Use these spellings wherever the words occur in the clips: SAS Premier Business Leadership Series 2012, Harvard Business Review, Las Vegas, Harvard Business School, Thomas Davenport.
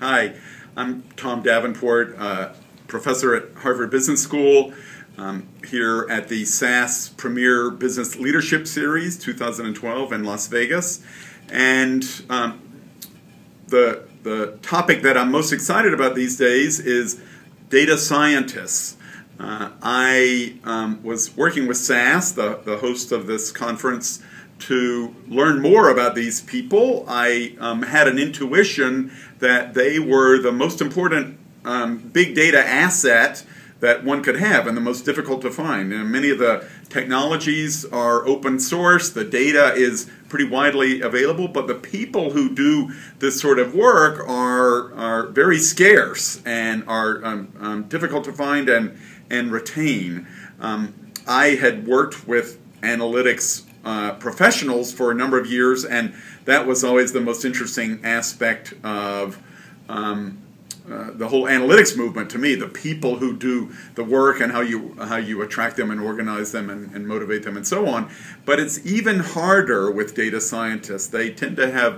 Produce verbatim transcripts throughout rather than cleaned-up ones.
Hi, I'm Tom Davenport, uh, professor at Harvard Business School, um, here at the S A S Premier Business Leadership Series two thousand twelve in Las Vegas. And um, the, the topic that I'm most excited about these days is data scientists. Uh, I um, was working with S A S, the, the host of this conference, to learn more about these people. I um, had an intuition that they were the most important um, big data asset that one could have and the most difficult to find. And many of the technologies are open source, the data is pretty widely available, but the people who do this sort of work are, are very scarce and are um, um, difficult to find and, and retain. Um, I had worked with analytics Uh, professionals for a number of years, and that was always the most interesting aspect of um, uh, the whole analytics movement to me, the people who do the work and how you, how you attract them and organize them and, and motivate them and so on. But it's even harder with data scientists. They tend to have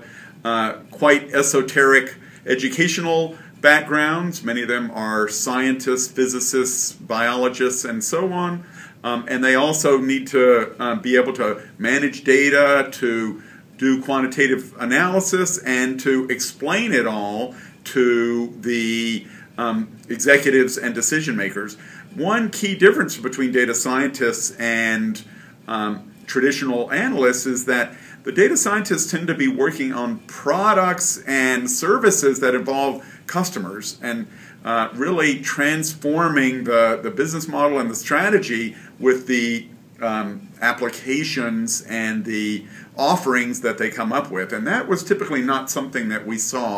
uh, quite esoteric educational backgrounds. Many of them are scientists, physicists, biologists, and so on. Um, and they also need to uh, be able to manage data, to do quantitative analysis, and to explain it all to the um, executives and decision makers. One key difference between data scientists and um, traditional analysts is that the data scientists tend to be working on products and services that involve customers and uh, really transforming the, the business model and the strategy with the um, applications and the offerings that they come up with. And that was typically not something that we saw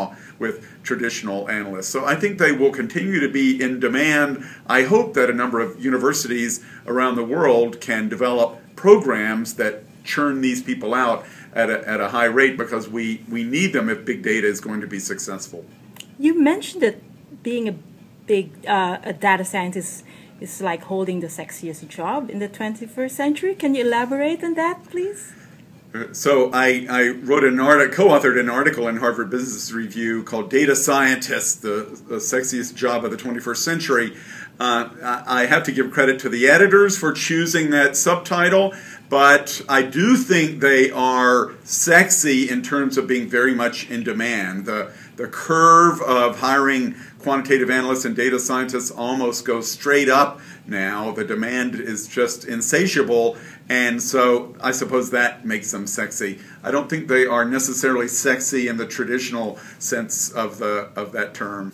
with traditional analysts. So I think they will continue to be in demand. I hope that a number of universities around the world can develop programs that churn these people out at a, at a high rate, because we, we need them if big data is going to be successful. You mentioned that being a big uh, a data scientist is like holding the sexiest job in the twenty-first century. Can you elaborate on that, please? So I, I wrote an article, co-authored an article in Harvard Business Review called "Data Scientists, the, the Sexiest Job of the twenty-first Century." Uh, I have to give credit to the editors for choosing that subtitle, but I do think they are sexy in terms of being very much in demand. The, the curve of hiring quantitative analysts and data scientists almost goes straight up now. The demand is just insatiable, and so I suppose that makes them sexy. I don't think they are necessarily sexy in the traditional sense of, the, of that term.